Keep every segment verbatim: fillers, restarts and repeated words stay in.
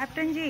Captain जी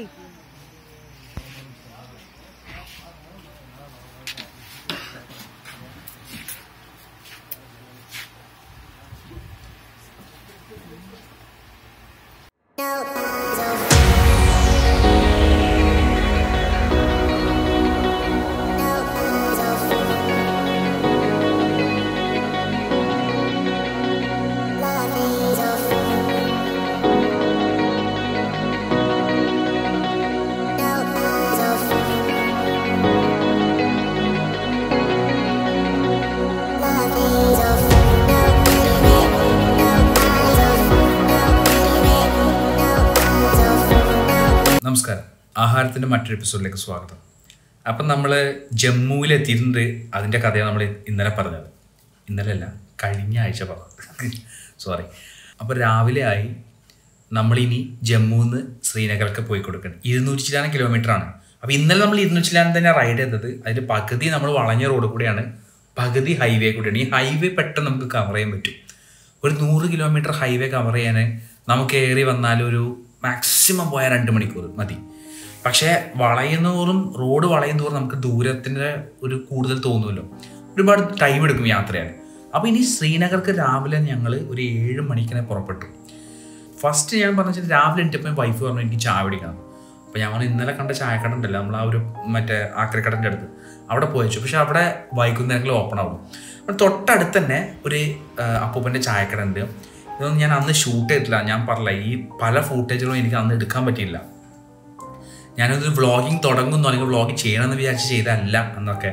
നമസ്കാരം ആഹാരത്തിൻ്റെ മറ്റൊരു എപ്പിസോഡിലേക്ക് സ്വാഗതം. അപ്പം നമ്മൾ ജമ്മുവിൽ എത്തിയിട്ടുണ്ട്. അതിൻ്റെ കഥയാണ് നമ്മൾ ഇന്നലെ പറഞ്ഞത്, ഇന്നലെ അല്ല കഴിഞ്ഞ ആഴ്ച പറഞ്ഞത്, സോറി. അപ്പോൾ രാവിലെ ആയി. നമ്മളിനി ജമ്മുവിൽ നിന്ന് ശ്രീനഗർക്ക് പോയി കൊടുക്കണം. ഇരുന്നൂറ്റി ചില്ലാനം കിലോമീറ്ററാണ്. അപ്പോൾ ഇന്നലെ നമ്മൾ ഇരുന്നൂറ്റി ചില്ലാനം തന്നെ റൈഡ് ചെയ്തത്. അതിൽ പകുതി നമ്മൾ വളഞ്ഞ റോഡ് കൂടെയാണ്, പകുതി ഹൈവേ കൂടെയാണ്. ഈ ഹൈവേ പെട്ടെന്ന് നമുക്ക് കവർ ചെയ്യാൻ പറ്റും. ഒരു നൂറ് കിലോമീറ്റർ ഹൈവേ കവർ ചെയ്യാൻ നമുക്ക് ഏറി വന്നാലൊരു മാക്സിമം പോയാൽ രണ്ട് മണിക്കൂർ മതി. പക്ഷേ വളയുന്നോറും റോഡ് വളയുന്നോറും നമുക്ക് ദൂരത്തിൻ്റെ ഒരു കൂടുതൽ തോന്നുമല്ലോ, ഒരുപാട് ടൈം എടുക്കും യാത്രയാണ്. അപ്പോൾ ഇനി ശ്രീനഗർക്ക് രാവിലെ ഞങ്ങൾ ഒരു ഏഴ് മണിക്കിനെ പുറപ്പെട്ടു. ഫസ്റ്റ് ഞാൻ പറഞ്ഞാൽ രാവിലെ എണ്ണിട്ടപ്പോൾ വൈഫ് പറഞ്ഞു എനിക്ക് ചായ കുടിക്കണം. അപ്പോൾ ഞങ്ങൾ ഇന്നലെ കണ്ട ചായക്കട ഉണ്ടല്ലോ, നമ്മൾ ആ ഒരു മറ്റേ ആക്രിക്കടൻ്റെ അടുത്ത് അവിടെ പോയിച്ചു. പക്ഷേ അവിടെ വൈകുന്നേരങ്ങളിൽ ഓപ്പൺ ആവും. അപ്പോൾ തൊട്ടടുത്ത് തന്നെ ഒരു അപ്പൂപ്പൻ്റെ ചായക്കട ഉണ്ട്. ഇതൊന്നും ഞാൻ അന്ന് ഷൂട്ട് ചെയ്തിട്ടില്ല. ഞാൻ പറഞ്ഞില്ല, ഈ പല ഫൂട്ടേജുകളും എനിക്ക് അന്ന് എടുക്കാൻ പറ്റിയില്ല. ഞാനൊരു വ്ളോഗിങ് തുടങ്ങുന്നു അല്ലെങ്കിൽ വ്ളോഗ് ചെയ്യണമെന്ന് വിചാരിച്ച് ചെയ്തതല്ല അന്നൊക്കെ.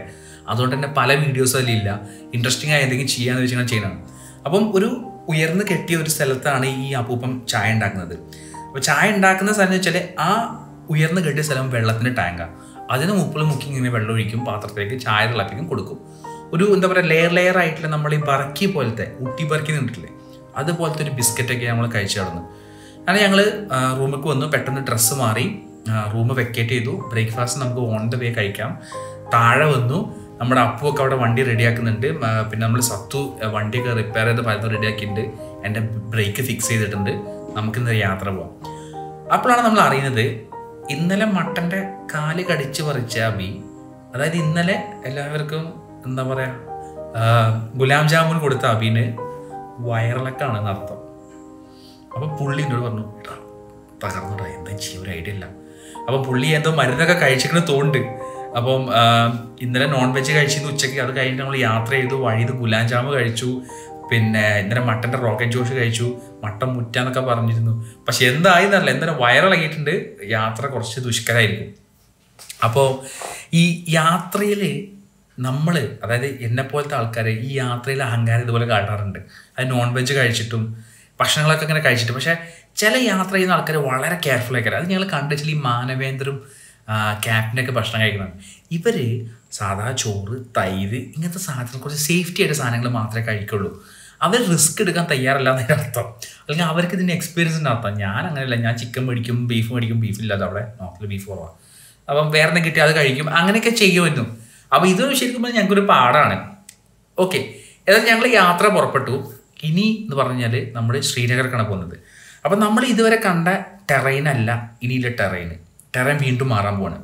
അതുകൊണ്ട് തന്നെ പല വീഡിയോസും അതിലില്ല. ഇൻട്രസ്റ്റിംഗ് ആയ എന്തെങ്കിലും ചെയ്യാമെന്ന് വെച്ചാൽ ചെയ്യണം. അപ്പം ഒരു ഉയർന്ന് കെട്ടിയ ഒരു സ്ഥലത്താണ് ഈ അപ്പൂപ്പം ചായ ഉണ്ടാക്കുന്നത്. അപ്പോൾ ചായ ഉണ്ടാക്കുന്ന സ്ഥലം എന്ന് വെച്ചാൽ ആ ഉയർന്ന് കെട്ടിയ സ്ഥലം വെള്ളത്തിന് ടാങ്കാണ്. അതിന് മുപ്പിൾ മുക്കി ഇങ്ങനെ വെള്ളം ഒഴിക്കും, പാത്രത്തിലേക്ക് ചായ തിളപ്പിക്കും, കൊടുക്കും. ഒരു എന്താ പറയുക, ലെയർ ലെയർ ആയിട്ടുള്ള നമ്മൾ ഈ ബർക്കി പോലത്തെ ഊട്ടി ബർക്കി നിന്നിട്ടില്ലേ, അതുപോലത്തെ ഒരു ബിസ്ക്കറ്റൊക്കെ നമ്മൾ കഴിച്ചു കിടന്നു. അങ്ങനെ ഞങ്ങൾ റൂമിലേക്ക് വന്നു. പെട്ടെന്ന് ഡ്രസ്സ് മാറി, റൂം വെക്കേറ്റ് ചെയ്തു. ബ്രേക്ക്ഫാസ്റ്റ് നമുക്ക് ഓൺ ദ വേ കഴിക്കാം. താഴെ വന്നു, നമ്മുടെ അപ്പുവൊക്കെ അവിടെ വണ്ടി റെഡിയാക്കുന്നുണ്ട്. പിന്നെ നമ്മൾ സത്തു വണ്ടിയൊക്കെ റിപ്പയർ ചെയ്ത് പലതും റെഡിയാക്കിയിട്ടുണ്ട്. എൻ്റെ ബ്രേക്ക് ഫിക്സ് ചെയ്തിട്ടുണ്ട്. നമുക്കിന്നൊരു യാത്ര പോവാം. അപ്പോഴാണ് നമ്മൾ അറിയുന്നത് ഇന്നലെ മട്ടൻ്റെ കാല് കടിച്ച് പറിച്ച ബി, അതായത് ഇന്നലെ എല്ലാവർക്കും എന്താ പറയുക ഗുലാം ജാമുൻ കൊടുത്ത അബീന് വയറിളക്കാണെന്ന് അർത്ഥം. അപ്പം പുള്ളി എന്നോട് പറഞ്ഞു, എടാ തകർന്നോടാ, എന്താ ചെയ്യും, ഒരു ഐഡിയ ഇല്ല. അപ്പം പുള്ളി എന്തോ മരുന്നൊക്കെ കഴിച്ചിങ്ങനെ തോണ്ട്. അപ്പം ഇന്നലെ നോൺ വെജ് കഴിച്ചിരുന്നു ഉച്ചയ്ക്ക്. അത് കഴിഞ്ഞിട്ട് നമ്മൾ യാത്ര ചെയ്തു. വഴിയിൽ ഗുലാം ജാമു കഴിച്ചു. പിന്നെ ഇന്നലെ മട്ടൻ്റെ റോക്കറ്റ് ജോഷ് കഴിച്ചു. മട്ടൻ മുറ്റാന്നൊക്കെ പറഞ്ഞിരുന്നു. പക്ഷെ എന്തായി എന്നറിയില്ല, എന്തായാലും വയറിളക്കിയിട്ടുണ്ട്. യാത്ര കുറച്ച് ദുഷ്കരമായിരിക്കും. അപ്പോൾ ഈ യാത്രയിൽ നമ്മൾ, അതായത് എന്നെപ്പോലത്തെ ആൾക്കാർ ഈ യാത്രയിൽ അഹങ്കാരം ഇതുപോലെ കാട്ടാറുണ്ട്. അത് നോൺ വെജ് കഴിച്ചിട്ടും ഭക്ഷണങ്ങളൊക്കെ അങ്ങനെ കഴിച്ചിട്ടും. പക്ഷേ ചില യാത്ര ചെയ്യുന്ന ആൾക്കാർ വളരെ കെയർഫുൾ ആയിക്കാരം. അത് ഞങ്ങൾ കണ്ടുവെച്ചാൽ ഈ മാനവേന്ദ്രനും ക്യാപ്റ്റനൊക്കെ ഭക്ഷണം കഴിക്കണം. ഇവർ സാധാ ചോറ്, തൈര്, ഇങ്ങനത്തെ സാധനങ്ങൾ കുറച്ച് സേഫ്റ്റി ആയിട്ട് സാധനങ്ങൾ മാത്രമേ കഴിക്കുള്ളൂ. അവർ റിസ്ക് എടുക്കാൻ തയ്യാറല്ല എന്നതിൻ്റെ അർത്ഥം, അല്ലെങ്കിൽ അവർക്ക് ഇതിൻ്റെ എക്സ്പീരിയൻസ് ഉണ്ടാകും. ഞാൻ അങ്ങനെയല്ല, ഞാൻ ചിക്കൻ മേടിക്കും, ബീഫ് മേടിക്കും. ബീഫില്ലാതെ അവിടെ നോക്കിൽ ബീഫ് കുറവാണ്. അപ്പം വേറെ എന്തെങ്കിലും കിട്ടിയാൽ അത് കഴിക്കും. അങ്ങനെയൊക്കെ ചെയ്യുമായിരുന്നു. അപ്പോൾ ഇത് ശരിക്കും പറഞ്ഞാൽ ഞങ്ങൾക്കൊരു പാടാണ്. ഓക്കെ, ഏതായാലും ഞങ്ങൾ യാത്ര പുറപ്പെട്ടു. ഇനി എന്ന് പറഞ്ഞാൽ നമ്മൾ ശ്രീനഗർക്കാണ് പോകുന്നത്. അപ്പം നമ്മൾ ഇതുവരെ കണ്ട ടെറൈൻ അല്ല ഇനിയില്ല ടെറൈൻ. ടെറൈൻ വീണ്ടും മാറാൻ പോവാണ്.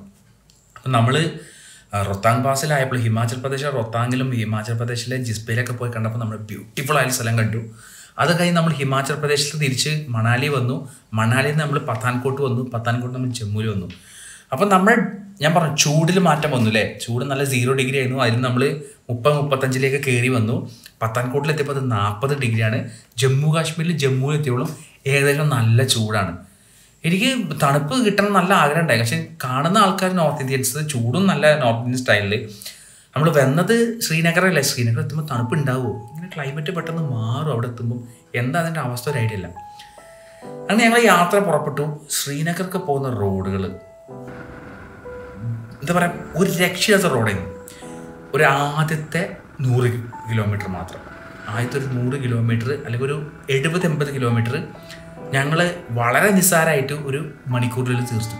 അപ്പം നമ്മൾ റൊത്താങ് പാസിലായപ്പോൾ ഹിമാചൽ പ്രദേശിലെ റൊത്താങ്ങിലും ഹിമാചൽ പ്രദേശിലെ ജിസ്ബയിലൊക്കെ പോയി കണ്ടപ്പോൾ നമ്മൾ ബ്യൂട്ടിഫുൾ ആയ സ്ഥലം കണ്ടു. അത് കഴിഞ്ഞ് നമ്മൾ ഹിമാചൽ പ്രദേശിൽ തിരിച്ച് മണാലി വന്നു. മണാലിയിൽ നമ്മൾ പത്താൻകോട്ട് വന്നു. പത്താൻകോട്ട് നമ്മൾ ജമ്മുവിൽ വന്നു. അപ്പം നമ്മൾ, ഞാൻ പറഞ്ഞു ചൂടിൽ മാറ്റം വന്നു അല്ലേ, ചൂട് നല്ല സീറോ ഡിഗ്രി ആയിരുന്നു. അതിൽ നമ്മൾ മുപ്പത് മുപ്പത്തഞ്ചിലേക്ക് കയറി വന്നു. പത്താൻകോട്ടിലെത്തിയപ്പോൾ അത് നാൽപ്പത് ഡിഗ്രിയാണ്. ജമ്മു കാശ്മീരിൽ ജമ്മുവിൽ എത്തിയോളം ഏകദേശം നല്ല ചൂടാണ്. എനിക്ക് തണുപ്പ് കിട്ടണം നല്ല ആഗ്രഹം ഉണ്ടായി. പക്ഷെ കാണുന്ന ആൾക്കാർ നോർത്ത് ഇന്ത്യൻസ് ചൂടും നല്ല നോർത്ത് ഇന്ത്യൻ സ്റ്റൈലിൽ. നമ്മൾ വന്നത് ശ്രീനഗറല്ലേ, ശ്രീനഗർ എത്തുമ്പോൾ തണുപ്പ് ഉണ്ടാവുമോ, ഇങ്ങനെ ക്ലൈമറ്റ് പെട്ടെന്ന് മാറും അവിടെ എത്തുമ്പോൾ, എന്താ അതിൻ്റെ അവസ്ഥ ഒരു ഐഡിയ ഇല്ല. അങ്ങനെ ഞങ്ങൾ യാത്ര പുറപ്പെട്ടു. ശ്രീനഗർക്ക് പോകുന്ന റോഡുകൾ എന്താ പറയുക, ഒരു രക്ഷയില്ലാത്ത റോഡായിരുന്നു. ഒരു ആദ്യത്തെ നൂറ് കിലോമീറ്റർ മാത്രം, ആദ്യത്തെ ഒരു നൂറ് കിലോമീറ്റർ അല്ലെങ്കിൽ ഒരു എഴുപത് എൺപത് കിലോമീറ്റർ ഞങ്ങൾ വളരെ നിസ്സാരമായിട്ട് ഒരു മണിക്കൂറിൽ തീർത്തു.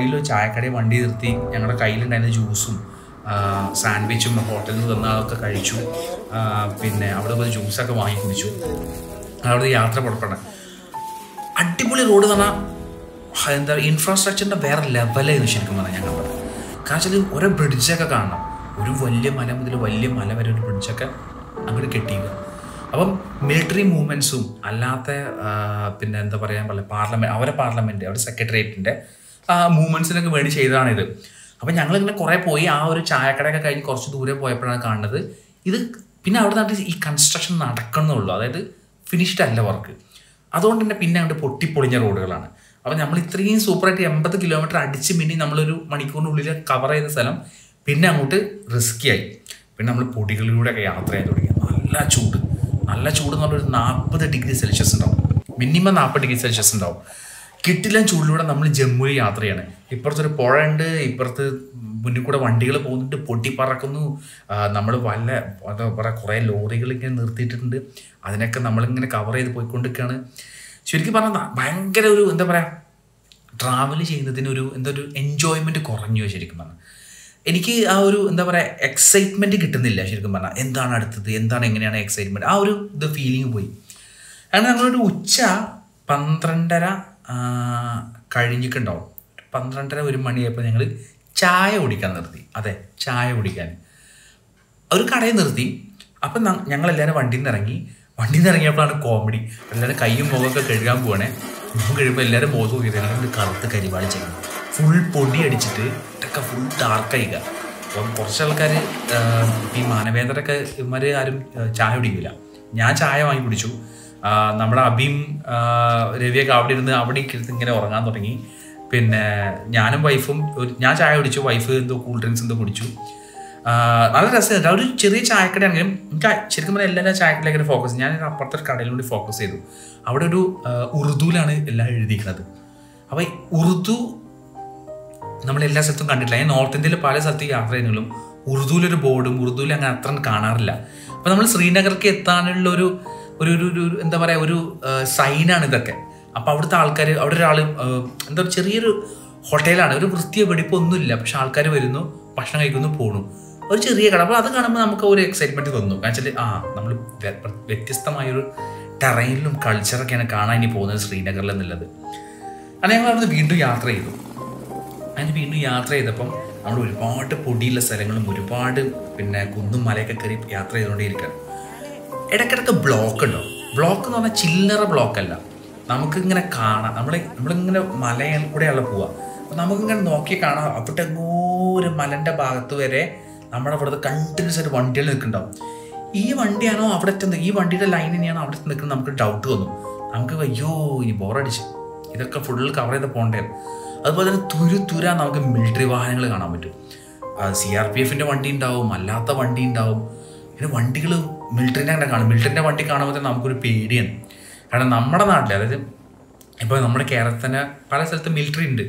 താഴെയിൽ ചായക്കടയിൽ വണ്ടി നിർത്തി ഞങ്ങളുടെ കയ്യിലുണ്ടായിരുന്ന ജ്യൂസും സാൻഡ്വിച്ചും ഹോട്ടലിൽ നിന്ന് തന്ന അതൊക്കെ കഴിച്ചു. പിന്നെ അവിടെ ഒരു ജ്യൂസൊക്കെ വാങ്ങി കുടിച്ചു. അവിടെ യാത്ര പുറപ്പെടാൻ അടിപൊളി റോഡ് എന്ന് പറഞ്ഞാൽ എന്താ പറയുക, ഇൻഫ്രാസ്ട്രക്ചറിൻ്റെ വേറെ ലെവലായിരുന്നു ശരിക്കും പറഞ്ഞാൽ ഞങ്ങൾ പറഞ്ഞത്. കാരണം വെച്ചാൽ ഓരോ ബ്രിഡ്ജൊക്കെ കാണണം, ഒരു വലിയ മല മുതൽ വലിയ മല വരെ ഒരു ബ്രിഡ്ജൊക്കെ അങ്ങോട്ട് കെട്ടിയിരുന്നു. അപ്പം മിലിറ്ററി മൂവ്മെൻറ്റ്സും അല്ലാത്ത പിന്നെ എന്താ പറയാൻ പറയുക പാർലമെൻറ്റ്, അവരെ പാർലമെൻറ്റ് അവരുടെ സെക്രട്ടേറിയറ്റിൻ്റെ മൂവ്മെൻറ്റ്സിനൊക്കെ വേണ്ടി ചെയ്തതാണിത്. അപ്പം ഞങ്ങളിങ്ങനെ കുറേ പോയി ആ ഒരു ചായക്കടയൊക്കെ കഴിഞ്ഞ് കുറച്ച് ദൂരെ പോയപ്പോഴാണ് കാണുന്നത് ഇത്. പിന്നെ അവിടെ നിന്നിട്ട് ഈ കൺസ്ട്രക്ഷൻ നടക്കണമെന്നുള്ളൂ, അതായത് ഫിനിഷ്ഡ് അല്ല വർക്ക്. അതുകൊണ്ട് തന്നെ പിന്നെ അങ്ങോട്ട് പൊട്ടിപ്പൊളിഞ്ഞ റോഡുകളാണ്. അപ്പം നമ്മൾ ഇത്രയും സൂപ്പറായിട്ട് എൺപത് കിലോമീറ്റർ അടിച്ച് മിനി നമ്മളൊരു മണിക്കൂറിനുള്ളിൽ കവർ ചെയ്ത സ്ഥലം പിന്നെ അങ്ങോട്ട് റിസ്ക്കിയായി. പിന്നെ നമ്മൾ പൊടികളിലൂടെയൊക്കെ യാത്ര ചെയ്യാൻ തുടങ്ങി. നല്ല ചൂട് നല്ല ചൂട് എന്ന് പറഞ്ഞൊരു നാൽപ്പത് ഡിഗ്രി സെൽഷ്യസ് ഉണ്ടാവും, മിനിമം നാൽപ്പത് ഡിഗ്രി സെൽഷ്യസ് ഉണ്ടാവും. കിട്ടില്ല ചൂടിലൂടെ നമ്മൾ ജമ്മുവിൽ യാത്ര ചെയ്യണം. ഇപ്പുറത്തൊരു പുഴ ഉണ്ട്, ഇപ്പുറത്ത് മുന്നിൽ കൂടെ വണ്ടികൾ പോകുന്നുണ്ട്, പൊട്ടി പറക്കുന്നു. നമ്മൾ വല്ല എന്താ പറയുക കുറേ ലോറികളിങ്ങനെ നിർത്തിയിട്ടുണ്ട്, അതിനൊക്കെ നമ്മളിങ്ങനെ കവർ ചെയ്ത് പോയിക്കൊണ്ടിരിക്കുകയാണ്. ശരിക്കും പറഞ്ഞാൽ ഭയങ്കര ഒരു എന്താ പറയുക ട്രാവൽ ചെയ്യുന്നതിനൊരു എന്താ ഒരു എൻജോയ്മെൻറ്റ് കുറഞ്ഞു ശരിക്കും പറഞ്ഞാൽ. എനിക്ക് ആ ഒരു എന്താ പറയുക എക്സൈറ്റ്മെൻറ്റ് കിട്ടുന്നില്ല ശരിക്കും പറഞ്ഞാൽ. എന്താണ് അടുത്തത്, എന്താണ് എങ്ങനെയാണ് എക്സൈറ്റ്മെൻറ്റ്, ആ ഒരു ഇത് ഫീലിംഗ് പോയി. അങ്ങനെ ഞങ്ങളൊരു ഉച്ച പന്ത്രണ്ടര കഴിഞ്ഞിട്ടുണ്ടാവും, പന്ത്രണ്ടര ഒരു മണിയായപ്പോൾ ഞങ്ങൾ ചായ കുടിക്കാൻ നിർത്തി. അതെ, ചായ കുടിക്കാൻ ഒരു കടയിൽ നിർത്തി. അപ്പം ഞങ്ങളെല്ലാവരും വണ്ടിയിൽ നിന്ന് ഇറങ്ങി. വണ്ടിയിൽ നിന്ന് ഇറങ്ങിയപ്പോഴാണ് കോമഡി. എല്ലാവരും കൈയും മുഖമൊക്കെ കഴുകാൻ പോകണേ. മുഖം കഴിയുമ്പോൾ എല്ലാവരും മുഖം നോക്കി ഞങ്ങൾ കറുത്ത് കരിവാളി ചെയ്യണം, ഫുൾ പൊടി അടിച്ചിട്ട് ഇതൊക്കെ ഫുൾ ഡാർക്കായിക്ക. അപ്പം കുറച്ച് ആൾക്കാർ ഈ മാനവേദരൊക്കെ ഇവന്മാർ ആരും ചായ കുടിക്കില്ല. ഞാൻ ചായ വാങ്ങി കുടിച്ചു. നമ്മുടെ അബിയും രവിയൊക്കെ അവിടെ ഇരുന്ന് അവിടെ ഇരുന്ന് ഇങ്ങനെ ഉറങ്ങാൻ തുടങ്ങി. പിന്നെ ഞാനും വൈഫും ഞാൻ ചായ കുടിച്ചു, വൈഫ് എന്തോ കൂൾ ഡ്രിങ്ക്സ് എന്തോ കുടിച്ചു. നല്ല രസമായിട്ട് ആ ഒരു ചെറിയ ചായക്കടയാണെങ്കിലും എനിക്ക് ശരിക്കും പറഞ്ഞാൽ എല്ലാവരും ചായക്കടയിലേക്ക് ഫോക്കസ്. ഞാൻ അപ്പുറത്തെ ഒരു കടയിൽ കൂടി ഫോക്കസ് ചെയ്തു. അവിടെ ഒരു ഉറുദുവിലാണ് എല്ലാം എഴുതിയിരിക്കുന്നത്. അപ്പോൾ ഉറുദു നമ്മളെല്ലാ സ്ഥലത്തും കണ്ടിട്ടില്ല. ഞാൻ നോർത്ത് ഇന്ത്യയിൽ പല സ്ഥലത്ത് യാത്ര ചെയ്യുന്നതിലും ഉറുദുവിലൊരു ബോർഡും ഉറുദുവിൽ അങ്ങനെ അത്ര കാണാറില്ല. അപ്പോൾ നമ്മൾ ശ്രീനഗർക്ക് എത്താനുള്ളൊരു ഒരു ഒരു എന്താ പറയുക ഒരു സൈനാണ് ഇതൊക്കെ. അപ്പോൾ അവിടുത്തെ ആൾക്കാർ അവിടെ ഒരാൾ എന്താ ചെറിയൊരു ഹോട്ടലാണ്, ഒരു വൃത്തിയോ വെടിപ്പോ ഒന്നുമില്ല, പക്ഷെ ആൾക്കാർ വരുന്നു, ഭക്ഷണം കഴിക്കുന്നു, പോണു, ഒരു ചെറിയ കട. അപ്പോൾ അത് കാണുമ്പോൾ നമുക്ക് ഒരു എക്സൈറ്റ്മെൻറ്റ് തോന്നുന്നു. കാരണം വെച്ചാൽ ആ നമ്മൾ വ്യത്യസ്തമായൊരു ടെറൈനിലും കൾച്ചറൊക്കെയാണ് കാണാൻ ഇനി പോകുന്നത് ശ്രീനഗറിൽ എന്നുള്ളത്. അങ്ങനെ ഞങ്ങൾ അവിടുന്ന് വീണ്ടും യാത്ര ചെയ്തു. അങ്ങനെ വീണ്ടും യാത്ര ചെയ്തപ്പം നമ്മൾ ഒരുപാട് പൊടിയുള്ള സ്ഥലങ്ങളും ഒരുപാട് പിന്നെ കുന്നും മലയൊക്കെ കയറി യാത്ര ചെയ്തുകൊണ്ടേയിരിക്കുകയാണ്. ഇടയ്ക്കിടയ്ക്ക് ബ്ലോക്ക് ഉണ്ടാവും. ബ്ലോക്ക് എന്ന് പറഞ്ഞാൽ ചില്ലറ ബ്ലോക്കല്ല, നമുക്കിങ്ങനെ കാണാം. നമ്മളെ നമ്മളിങ്ങനെ മലയിൽ കൂടെയുള്ള പോവുക, അപ്പം നമുക്കിങ്ങനെ നോക്കി കാണാം. അവിടെ ഒരു മലൻ്റെ ഭാഗത്ത് വരെ നമ്മുടെ അവിടുത്തെ കണ്ടിന്യൂസ് ആയിട്ട് വണ്ടികൾ നിൽക്കുന്നുണ്ടാവും. ഈ വണ്ടിയാണോ അവിടെ എത്തുന്നത്, ഈ വണ്ടിയുടെ ലൈൻ തന്നെയാണോ അവിടെ നിൽക്കുന്നത്, നമുക്ക് ഡൗട്ട് വന്നു. നമുക്ക് അയ്യോ ഇനി ബോറടിച്ച് ഇതൊക്കെ ഫുൾ കവർ ചെയ്ത് പോകേണ്ടത്. അതുപോലെ തന്നെ തുരു തുരാ നമുക്ക് മിലിറ്ററി വാഹനങ്ങൾ കാണാൻ പറ്റും. സി ആർ പി എഫിൻ്റെ വണ്ടി ഉണ്ടാവും, അല്ലാത്ത വണ്ടി ഉണ്ടാവും. പിന്നെ വണ്ടികൾ മിലിറ്ററിൻ്റെ അങ്ങനെ കാണും. മിലിറ്ററിൻ്റെ വണ്ടി കാണുമ്പോൾ തന്നെ നമുക്കൊരു പേടിയാണ്. കാരണം നമ്മുടെ നാട്ടിൽ അതായത് ഇപ്പോൾ നമ്മുടെ കേരളത്തിൽ തന്നെ പല സ്ഥലത്തും മിലിറ്ററി ഉണ്ട്.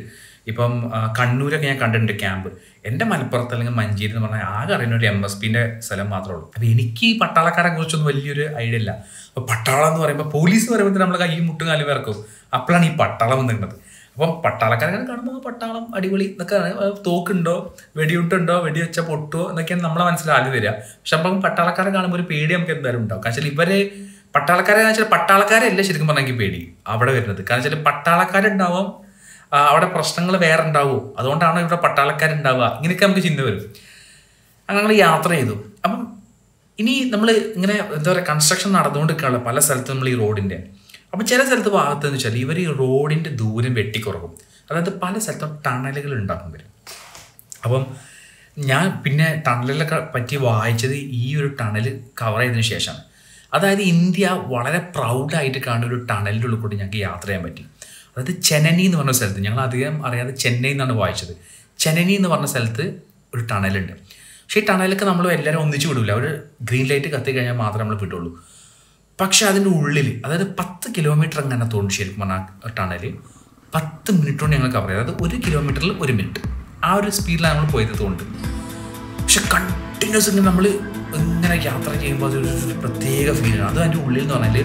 ഇപ്പം കണ്ണൂരൊക്കെ ഞാൻ കണ്ടിട്ടുണ്ട് ക്യാമ്പ്. എൻ്റെ മലപ്പുറത്ത് അല്ലെങ്കിൽ മഞ്ചേരി എന്ന് പറഞ്ഞാൽ ആകെ അറിയുന്ന ഒരു എം എസ് പിൻ്റെ സ്ഥലം മാത്രമേ ഉള്ളൂ. അപ്പോൾ എനിക്ക് ഈ പട്ടാളക്കാരെ കുറിച്ചൊന്നും വലിയൊരു ഐഡിയ ഇല്ല. അപ്പോൾ പട്ടാളം എന്ന് പറയുമ്പോൾ പോലീസ് എന്ന് പറയുമ്പോൾ നമ്മൾ കൈ മുട്ടും കാലും വിറക്കും, അപ്പോഴാണ് ഈ പട്ടാളം വന്നിരുന്നത്. അപ്പം പട്ടാളക്കാരെ കാണുമ്പോൾ പട്ടാളം അടിപൊളി എന്നൊക്കെ തോക്കുണ്ടോ വെടിയുട്ടുണ്ടോ വെടിവെച്ച പൊട്ടുമോ എന്നൊക്കെയാണ് നമ്മളെ മനസ്സിലാദ്യം വരിക. പക്ഷെ അപ്പം പട്ടാളക്കാരെ കാണുമ്പോൾ ഒരു പേടി നമുക്ക് എന്തായാലും ഉണ്ടാവും. കാരണം വെച്ചാൽ ഇവരെ പട്ടാളക്കാരെ വെച്ചാൽ പട്ടാളക്കാരല്ല ശരിക്കും പറഞ്ഞെങ്കിൽ പേടി അവിടെ വരുന്നത്. കാരണം വെച്ചാൽ പട്ടാളക്കാരുണ്ടാവാം, അവിടെ പ്രശ്നങ്ങൾ വേറെ ഉണ്ടാവുമോ, അതുകൊണ്ടാണോ ഇവിടെ പട്ടാളക്കാരുണ്ടാവുക, ഇങ്ങനെയൊക്കെ നമുക്ക് ചിന്ത വരും. അങ്ങനെ നമ്മൾ യാത്ര ചെയ്തു. അപ്പം ഇനി നമ്മൾ ഇങ്ങനെ എന്താ പറയുക കൺസ്ട്രക്ഷൻ നടന്നുകൊണ്ടിരിക്കുകയുള്ള പല സ്ഥലത്തും നമ്മൾ ഈ റോഡിൻ്റെ. അപ്പം ചില സ്ഥലത്ത് ഭാഗത്ത് എന്ന് വെച്ചാൽ ഇവർ ഈ റോഡിൻ്റെ ദൂരം വെട്ടിക്കുറക്കും. അതായത് പല സ്ഥലത്തും ടണലുകൾ ഉണ്ടാക്കും വരും. അപ്പം ഞാൻ പിന്നെ ടണലുകളെ പറ്റി വായിച്ചത് ഈ ഒരു ടണൽ കവർ ചെയ്തതിന് ശേഷമാണ്. അതായത് ഇന്ത്യ വളരെ പ്രൗഡായിട്ട് കാണുന്ന ഒരു ടണലിൻ്റെ ഉള്ളിൽ കൂടി ഞങ്ങൾക്ക് യാത്ര ചെയ്യാൻ പറ്റി. അതായത് ചെന്നൈ എന്ന് പറഞ്ഞ സ്ഥലത്ത്, ഞങ്ങൾ അധികം അറിയാതെ ചെന്നൈ എന്നാണ് വായിച്ചത്, ചെന്നൈ എന്ന് പറഞ്ഞ സ്ഥലത്ത് ഒരു ടണലുണ്ട്. പക്ഷേ ഈ ടണലൊക്കെ നമ്മൾ എല്ലാവരും ഒന്നിച്ച് വിടില്ല, ഒരു ഗ്രീൻ ലൈറ്റ് കത്തി കഴിഞ്ഞാൽ മാത്രമേ നമ്മൾ വിടുള്ളൂ. പക്ഷേ അതിൻ്റെ ഉള്ളിൽ അതായത് പത്ത് കിലോമീറ്റർ അങ്ങനെ തോന്നി ശരിക്കും പറഞ്ഞാൽ ടണൽ പത്ത് മിനിറ്റ് കൊണ്ട് ഞങ്ങൾ കവർ ചെയ്യും. അതായത് ഒരു കിലോമീറ്ററിൽ ഒരു മിനിറ്റ് ആ ഒരു സ്പീഡിലാണ് നമ്മൾ പോയത് തോന്നുന്നുണ്ട്. പക്ഷെ കണ്ടിന്യൂസ് ഇങ്ങനെ നമ്മൾ ഇങ്ങനെ യാത്ര ചെയ്യുമ്പോൾ അതൊരു പ്രത്യേക ഫീലാണ്. അത് അതിൻ്റെ ഉള്ളിൽ എന്ന് പറഞ്ഞാൽ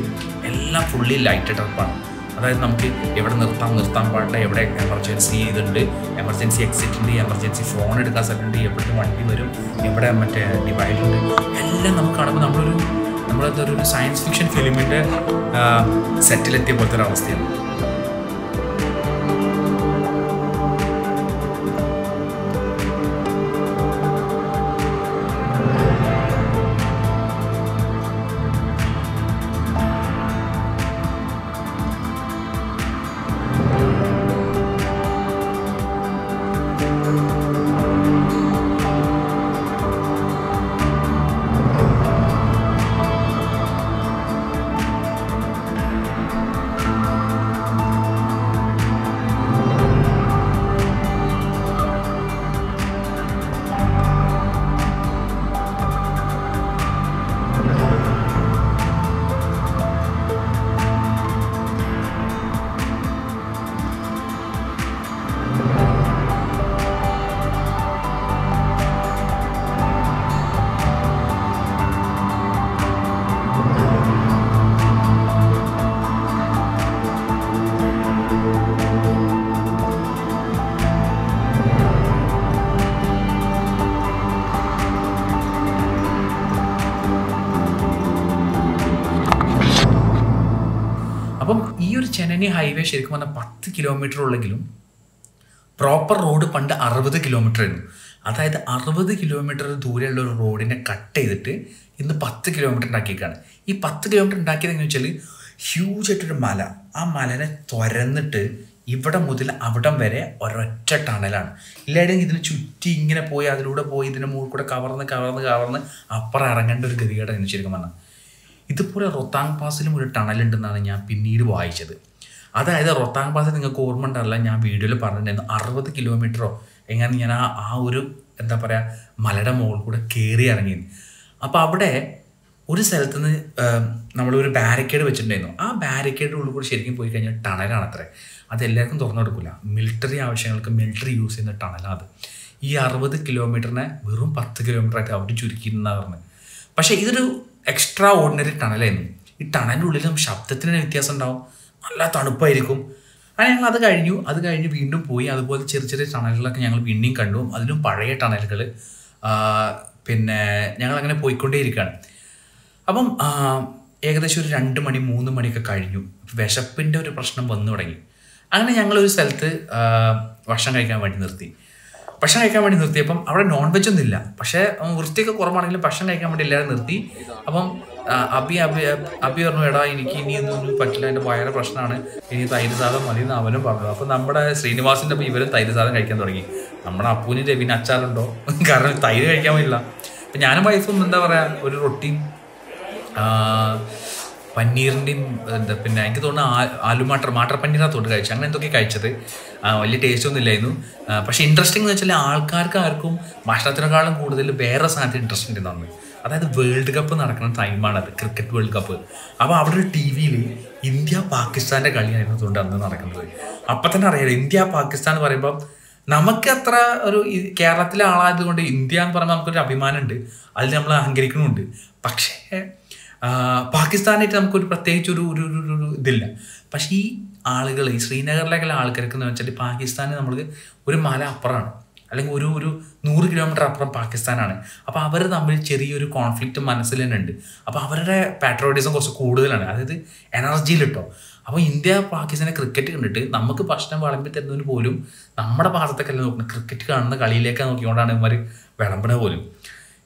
എല്ലാം ഫുള്ളി ലൈറ്റഡ് അപ്പാണ്. അതായത് നമുക്ക് എവിടെ നിർത്താം നിർത്താൻ പാടില്ല, എവിടെ എമർജൻസി ഇതുണ്ട്, എമർജൻസി എക്സിറ്റ് ഉണ്ട്, എമർജൻസി ഫോൺ എടുക്കാൻ സ്ഥലമുണ്ട്, എവിടെ വണ്ടി വരും, എവിടെ മറ്റേ ഡിവൈഡ് ഉണ്ട്, എല്ലാം നമുക്ക് കാണുമ്പോൾ നമ്മളൊരു നമ്മളതൊരു സയൻസ് ഫിക്ഷൻ ഫിലിമിൻ്റെ സെറ്റിലെത്തിയ പോലത്തെ ഒരു അവസ്ഥയാണ്. അപ്പം ഈ ഒരു ചെന്നൈ ഹൈവേ ശരിക്കും പറഞ്ഞാൽ പത്ത് കിലോമീറ്റർ ഉള്ളെങ്കിലും പ്രോപ്പർ റോഡ് പണ്ട് അറുപത് കിലോമീറ്റർ ആയിരുന്നു. അതായത് അറുപത് കിലോമീറ്റർ ദൂരെയുള്ള ഒരു റോഡിനെ കട്ട് ചെയ്തിട്ട് ഇന്ന് പത്ത് കിലോമീറ്റർ ഉണ്ടാക്കിയേക്കാണ്. ഈ പത്ത് കിലോമീറ്റർ ഉണ്ടാക്കിയതെന്ന് വെച്ചാൽ ഹ്യൂജായിട്ടൊരു മല, ആ മലനെ തുരന്നിട്ട് ഇവിടെ മുതൽ അവിടം വരെ ഒരൊറ്റ ടണലാണ്. ഇല്ലായിരുന്നെങ്കിൽ ഇതിന് ചുറ്റി ഇങ്ങനെ പോയി അതിലൂടെ പോയി ഇതിൻ്റെ മുകളിൽ കൂടെ കവർന്ന് കവർന്ന് കവർന്ന് അപ്പുറം ഇറങ്ങേണ്ട ഒരു ഗതികേടായിരുന്നു ശരിക്കും പറഞ്ഞാൽ. ഇതുപോലെ റൊത്താങ് പാസിലും ഒരു ടണലുണ്ടെന്നാണ് ഞാൻ പിന്നീട് വായിച്ചത്. അതായത് റൊത്താങ് പാസിൽ നിങ്ങൾക്ക് ഓർമ്മ ഉണ്ടാവില്ല, ഞാൻ വീഡിയോയിൽ പറഞ്ഞിട്ടുണ്ടായിരുന്നു അറുപത് കിലോമീറ്ററോ എങ്ങനെ ഞാൻ ആ ആ ഒരു എന്താ പറയുക മലയുടെ മുകളിൽ കൂടെ കയറി ഇറങ്ങിയത്. അപ്പോൾ അവിടെ ഒരു സ്ഥലത്ത് നിന്ന് നമ്മളൊരു ബാരിക്കേഡ് വെച്ചിട്ടുണ്ടായിരുന്നു. ആ ബാരിക്കേഡിൻ്റെ ഉള്ളിൽ കൂടെ ശരിക്കും പോയി കഴിഞ്ഞാൽ ടണലാണ് അത്രേ. അതെല്ലാവർക്കും തുറന്നു കൊടുക്കില്ല, മിലിറ്ററി ആവശ്യങ്ങൾക്ക് മിലിറ്ററി യൂസ് ചെയ്യുന്ന ടണലാണ് അത്. ഈ അറുപത് കിലോമീറ്ററിനെ വെറും പത്ത് കിലോമീറ്ററായിട്ട് അവർ ചുരുക്കിയിരുന്നാണ് പറഞ്ഞത്. പക്ഷേ ഇതൊരു എക്സ്ട്രാ ഓർഡിനറി ടണലായിരുന്നു. ഈ ടണലിൻ്റെ ഉള്ളിലും ശബ്ദത്തിന് വ്യത്യാസം ഉണ്ടാവും, നല്ല തണുപ്പായിരിക്കും. അങ്ങനെ ഞങ്ങൾ അത് കഴിഞ്ഞു അത് കഴിഞ്ഞ് വീണ്ടും പോയി. അതുപോലെ ചെറിയ ചെറിയ ടണലുകളൊക്കെ ഞങ്ങൾ വീണ്ടും കണ്ടു, അതിലും പഴയ ടണലുകൾ. പിന്നെ ഞങ്ങളങ്ങനെ പോയിക്കൊണ്ടേയിരിക്കുകയാണ്. അപ്പം ഏകദേശം ഒരു രണ്ട് മണി മൂന്ന് മണിയൊക്കെ കഴിഞ്ഞു. വിശപ്പിൻ്റെ ഒരു പ്രശ്നം വന്നു തുടങ്ങി. അങ്ങനെ ഞങ്ങളൊരു സ്ഥലത്ത് ഭക്ഷണം കഴിക്കാൻ വേണ്ടി നിർത്തി. ഭക്ഷണം കഴിക്കാൻ വേണ്ടി നിർത്തിയപ്പം അവിടെ നോൺ വെജ് ഒന്നും ഇല്ല, പക്ഷേ വൃത്തിയൊക്കെ കുറവാണെങ്കിലും ഭക്ഷണം കഴിക്കാൻ വേണ്ടി എല്ലാവരും നിർത്തി. അപ്പം അബി അബി അബി പറഞ്ഞു, എടാ എനിക്ക് ഇനി ഇതൊന്നും പറ്റില്ല, എൻ്റെ വയറ് പ്രശ്നമാണ്, ഇനി തൈര് സാധം മതി എന്ന് അവനും പറഞ്ഞു. അപ്പം നമ്മുടെ ശ്രീനിവാസിൻ്റെ അപ്പം ഇവരും തൈര് സാധം കഴിക്കാൻ തുടങ്ങി. നമ്മുടെ അപ്പൂന് രവിന് അച്ചാറുണ്ടോ, കാരണം തൈര് കഴിക്കാൻ പറ്റില്ല. അപ്പം ഞാനും വൈഫും എന്താ പറയുക ഒരു റൊട്ടിയും പനീറിൻ്റെയും എന്താ പിന്നെ എനിക്ക് തോന്നുന്നു ആലു മാട്ടർ മാട്ടർ പനീറാ തോട്ട് കഴിച്ചു. അങ്ങനെ എന്തൊക്കെ കഴിച്ചത്, വലിയ ടേസ്റ്റ് ഒന്നും ഇല്ലായിരുന്നു. പക്ഷേ ഇൻട്രസ്റ്റിംഗ് എന്ന് വെച്ചാൽ ആൾക്കാർക്ക് ആർക്കും ഭക്ഷണത്തിനേക്കാളും കൂടുതൽ വേറെ സാധനത്തിന് ഇൻട്രസ്റ്റ് ഉണ്ട് എന്നാണ്. അതായത് വേൾഡ് കപ്പ് നടക്കുന്ന ടൈമാണത്, ക്രിക്കറ്റ് വേൾഡ് കപ്പ്. അപ്പോൾ അവിടെ ഒരു ടി വിയിൽ ഇന്ത്യ പാകിസ്ഥാൻ്റെ കളിയായിരുന്നു കൊണ്ട് അന്ന് നടക്കുന്നത്. അപ്പം തന്നെ അറിയാലോ ഇന്ത്യ പാകിസ്ഥാൻ എന്ന് പറയുമ്പം നമുക്ക് അത്ര ഒരു കേരളത്തിലെ ആളായത് കൊണ്ട് ഇന്ത്യ എന്ന് പറയുമ്പോൾ നമുക്കൊരു അഭിമാനമുണ്ട്, അതിൽ നമ്മൾ അഹങ്കരിക്കുന്നുമുണ്ട്. പക്ഷേ പാകിസ്ഥാനായിട്ട് നമുക്കൊരു പ്രത്യേകിച്ച് ഒരു ഒരു ഒരു ഇതില്ല. പക്ഷേ ഈ ആളുകൾ ഈ ശ്രീനഗറിലേക്കുള്ള ആൾക്കാർക്ക് എന്ന് വെച്ചാൽ പാകിസ്ഥാന് നമ്മൾക്ക് ഒരു മല അപ്പുറമാണ്, അല്ലെങ്കിൽ ഒരു ഒരു നൂറ് കിലോമീറ്റർ അപ്പുറം പാകിസ്ഥാനാണ്. അപ്പോൾ അവർ തമ്മിൽ ചെറിയൊരു കോൺഫ്ലിക്റ്റ് മനസ്സിൽ തന്നെ ഉണ്ട്. അപ്പോൾ അവരുടെ പാട്രോട്ടിസം കുറച്ച് കൂടുതലാണ്, അതായത് എനർജിയിൽ കേട്ടോ. അപ്പോൾ ഇന്ത്യ പാകിസ്ഥാനെ ക്രിക്കറ്റ് കണ്ടിട്ട് നമുക്ക് ഭക്ഷണം വിളമ്പി തരുന്നതിന് പോലും നമ്മുടെ ഭാഗത്തൊക്കെയല്ല നോക്കുന്നത്, ക്രിക്കറ്റ് കാണുന്ന കളിയിലേക്ക് നോക്കിക്കൊണ്ടാണ് ഇവർ വിളമ്പണ പോലും.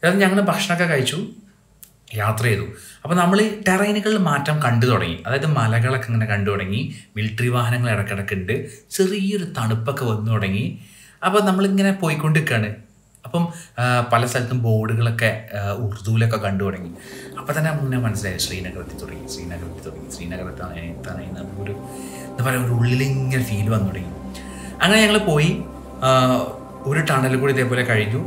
അതായത് ഞങ്ങൾ ഭക്ഷണമൊക്കെ കഴിച്ചു, യാത്ര ചെയ്തു. അപ്പോൾ നമ്മൾ ടെറൈനുകളിൽ മാറ്റം കണ്ടു തുടങ്ങി. അതായത് മലകളൊക്കെ ഇങ്ങനെ കണ്ടു തുടങ്ങി, മിലിറ്ററി വാഹനങ്ങൾ ഇടയ്ക്കിടയ്ക്ക് ഉണ്ട്, ചെറിയൊരു തണുപ്പൊക്കെ വന്നു തുടങ്ങി. അപ്പോൾ നമ്മളിങ്ങനെ പോയിക്കൊണ്ടിരിക്കുകയാണ്. അപ്പം പല സ്ഥലത്തും ബോർഡുകളൊക്കെ ഉറുദുവിലൊക്കെ കണ്ടു തുടങ്ങി. അപ്പോൾ തന്നെ മുന്നേ മനസ്സിലായി ശ്രീനഗരത്തിൽ തുടങ്ങി ശ്രീനഗരത്തിൽ തുടങ്ങി ശ്രീനഗരത്താണ് എത്താനായി നമുക്കൊരു എന്താ പറയുക ഒരു ഉള്ളിലിങ്ങനെ ഫീൽ വന്നു തുടങ്ങി. അങ്ങനെ ഞങ്ങൾ പോയി ഒരു ടണൽ കൂടി ഇതേപോലെ കഴിഞ്ഞു.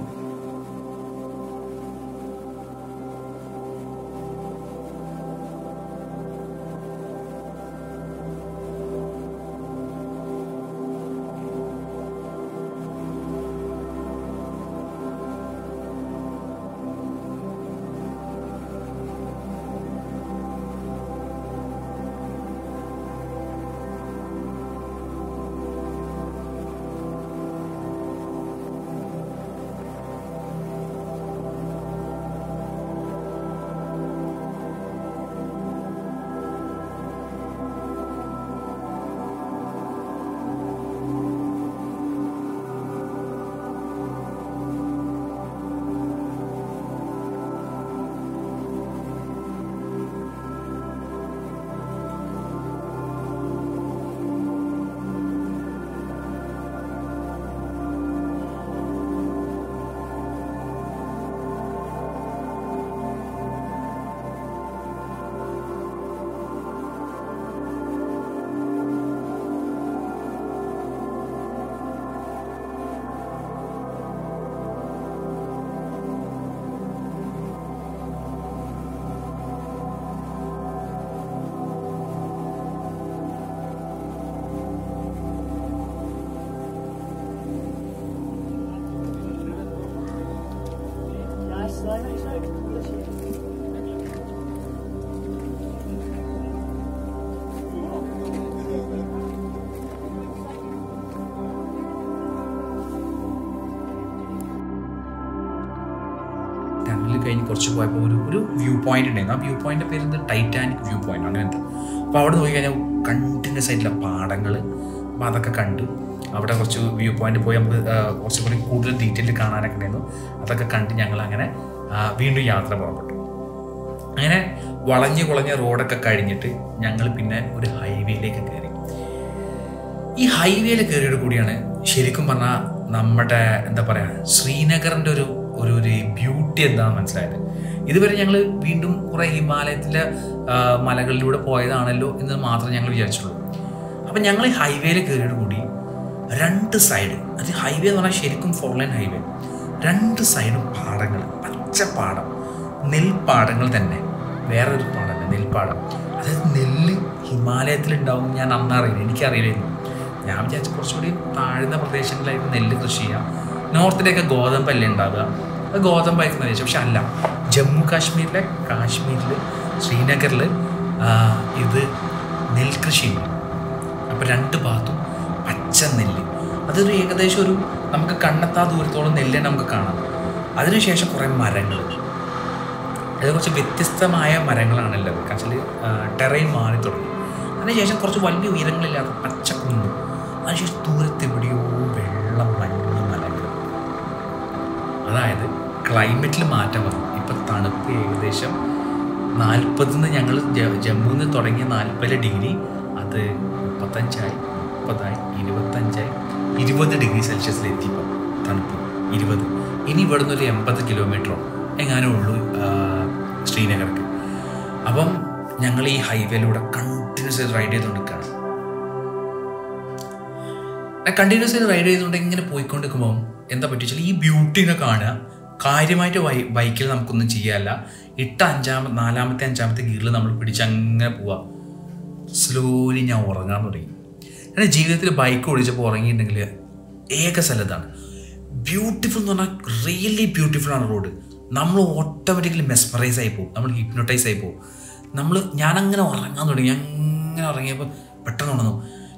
व्यू पॉइंट व्यू पॉइंट पे टाइटैनिक व्यू पॉइंट अगले अब अवड़े नोक कंटिन्यूस पाड़ अब अद अवड़े कुछ व्यू पॉइंट कुछ कूड़ा डीटेल का अद कने वीडू यात्रा पुटू अगर वाजी कुछ रोड कहते और हाईवे कैं हाईवे कैरिया शरीर पर नम्बे ए श्रीनगर ब्यूटी मनस इतने या वी कुरे हिमालय मलूट पोयलो विचारू अब या हाईवे कैरियोड़ी रू सैड अब हाईवे शरीर फोर लाइन हाईवे रू सैड पाड़ पचपाड़ नीपाड़ ते वे पाड़ नीपाड़ अब नी हिमालय या या विचा कुछ ताഴ്ന്ന प्रदेश നെല്ല് കൃഷി നോർത്തിലെ ഗോതമ്പല്ലേ ഉണ്ടാവുക അത് ഗോതമ്പായിരുന്നു വിചാരിച്ചു പക്ഷെ അല്ല ജമ്മു കാശ്മീരിലെ കാശ്മീരിൽ ശ്രീനഗറിൽ ഇത് നെൽകൃഷിയാണ് അപ്പോൾ രണ്ട് ഭാഗത്തും പച്ച നെല്ല് അതൊരു ഏകദേശം ഒരു നമുക്ക് കണ്ണെത്താ ദൂരത്തോളം നെല്ല് നമുക്ക് കാണാം അതിനുശേഷം കുറേ മരങ്ങൾ കുറച്ച് വ്യത്യസ്തമായ മരങ്ങളാണല്ലോ കാശ്മീരിൽ ടെറൈൻ മാറി തുടങ്ങി അതിനുശേഷം കുറച്ച് വലിയ ഉയരങ്ങളില്ലാത്ത പച്ചക്കുന്ന് അതിനുശേഷം ദൂരത്ത് എവിടെയോ വെള്ളം മഞ്ഞ മലകൾ അതായത് ക്ലൈമറ്റിൽ മാറ്റം വന്നു ഇപ്പോ തണുപ്പ് ഏകദേശം നാൽപ്പത് നിന്ന് ഞങ്ങൾ ജമ്മുവിൽ നിന്ന് തുടങ്ങി നാൽപ്പത് ഡിഗ്രി അത് മുപ്പത്തഞ്ച് ആയി മുപ്പത് ആയി ഇരുപത്തഞ്ച് ആയി ഇരുപത് ഡിഗ്രി സെൽഷ്യസിൽ എത്തി ഇപ്പോ തണുപ്പ് ഇരുപത് ഇനി ഇവിടുന്ന് ഒരു എൺപത് കിലോമീറ്ററോ എങ്ങാനേ ഉള്ളൂ ശ്രീനഗർക്ക് അപ്പം ഞങ്ങൾ ഈ ഹൈവേയിലൂടെ കണ്ടിന്യൂസ് റൈഡ് ചെയ്തുകൊണ്ടിരിക്കുകയാണ് കണ്ടിന്യൂസ് റൈഡ് ചെയ്തുകൊണ്ട് ഇങ്ങനെ പോയിക്കൊണ്ടിരിക്കുമ്പോൾ എന്താ പറ്റിച്ചാൽ ഈ ബ്യൂട്ടിനെ കാണുക കാര്യമായിട്ട് ബൈക്കിൽ നമുക്കൊന്നും ചെയ്യാല്ല എട്ട് അഞ്ചാമ നാലാമത്തെ അഞ്ചാമത്തെ ഗിയറിൽ നമ്മൾ പിടിച്ച് അങ്ങനെ പോവാ സ്ലോലി ഞാൻ ഉറങ്ങാൻ തുടങ്ങി എൻ്റെ ജീവിതത്തിൽ ബൈക്ക് ഓടിച്ചപ്പോൾ ഉറങ്ങിയിട്ടുണ്ടെങ്കിൽ ഏക സ്ഥലത്താണ് ബ്യൂട്ടിഫുൾ എന്ന് പറഞ്ഞാൽ റിയലി ബ്യൂട്ടിഫുൾ ആണ് റോഡ് നമ്മൾ ഓട്ടോമാറ്റിക്കലി മെസ്മറൈസ് ആയി പോകും നമ്മൾ ഹിപ്നോട്ടൈസ് ആയി പോകും നമ്മൾ ഞാനങ്ങനെ ഉറങ്ങാൻ തുടങ്ങി അങ്ങനെ ഉറങ്ങിയപ്പോൾ പെട്ടെന്ന് ഉണർന്നു